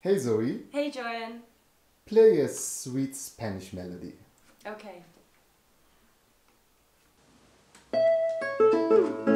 Hey Zoe. Hey Jordan. Play a sweet Spanish melody. Okay.